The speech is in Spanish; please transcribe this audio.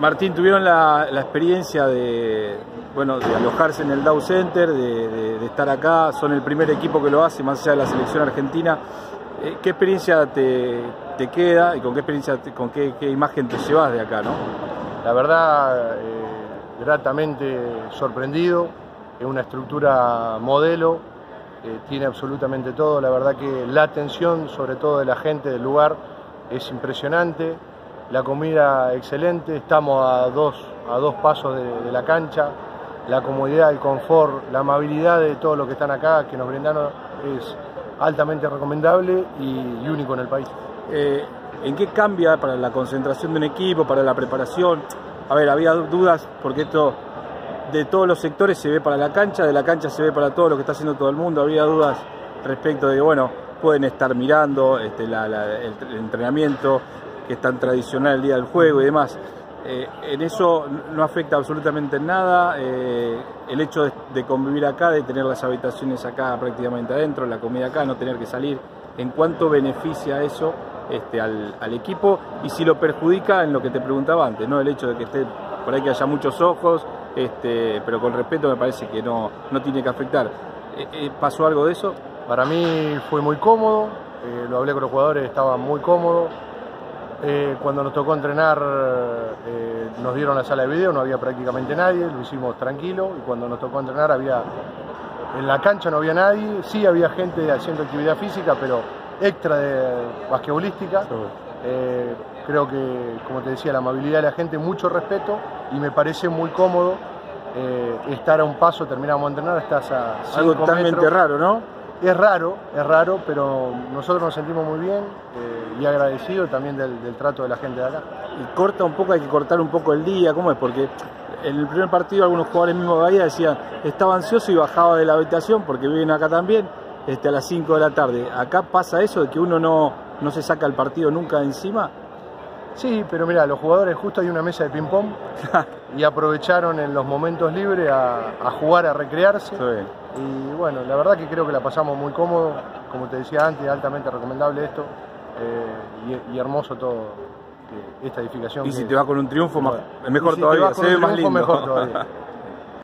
Martín, tuvieron la experiencia de alojarse en el Dow Center, de estar acá, son el primer equipo que lo hace, más allá de la selección argentina. ¿Qué experiencia te queda y con qué imagen te llevas de acá, ¿no? La verdad, gratamente sorprendido, es una estructura modelo, tiene absolutamente todo, la verdad que la atención, sobre todo de la gente del lugar, es impresionante. La comida excelente, estamos a dos pasos de la cancha, la comodidad, el confort, la amabilidad de todos los que están acá, que nos brindaron, es altamente recomendable y único en el país. ¿En qué cambia para la concentración de un equipo, para la preparación? A ver, había dudas porque esto de todos los sectores se ve para la cancha, de la cancha se ve para todo lo que está haciendo todo el mundo, había dudas respecto de, bueno, pueden estar mirando el entrenamiento, que es tan tradicional el día del juego y demás. En eso no afecta absolutamente nada el hecho de convivir acá, de tener las habitaciones acá prácticamente adentro, la comida acá, no tener que salir. ¿En cuánto beneficia eso al equipo? Y si lo perjudica en lo que te preguntaba antes, ¿no? El hecho de que esté por ahí, que haya muchos ojos, pero con respeto me parece que no tiene que afectar. ¿Pasó algo de eso? Para mí fue muy cómodo, lo hablé con los jugadores, estaban muy cómodos. Cuando nos tocó entrenar nos dieron la sala de video, no había prácticamente nadie, lo hicimos tranquilo, y cuando nos tocó entrenar en la cancha no había nadie, sí había gente haciendo actividad física, pero extra de basquetbolística. Sí. Creo que, como te decía, la amabilidad de la gente, mucho respeto, y me parece muy cómodo estar a un paso, terminamos de entrenar, estás a 5 algo totalmente metros. Raro, ¿no? Es raro, pero nosotros nos sentimos muy bien y agradecidos también del trato de la gente de acá. Y hay que cortar un poco el día, ¿cómo es? Porque en el primer partido algunos jugadores mismos de Bahía decían, estaba ansioso y bajaba de la habitación porque viven acá también a las 5 de la tarde. ¿Acá pasa eso de que uno no se saca el partido nunca de encima? Sí, pero mira, los jugadores, justo hay una mesa de ping-pong y aprovecharon en los momentos libres a jugar, a recrearse. Sí. Y bueno, la verdad que creo que la pasamos muy cómodo, como te decía antes, altamente recomendable esto y hermoso todo, esta edificación. Y si te va con un triunfo, mejor todavía, se ve más lindo. Mejor todavía.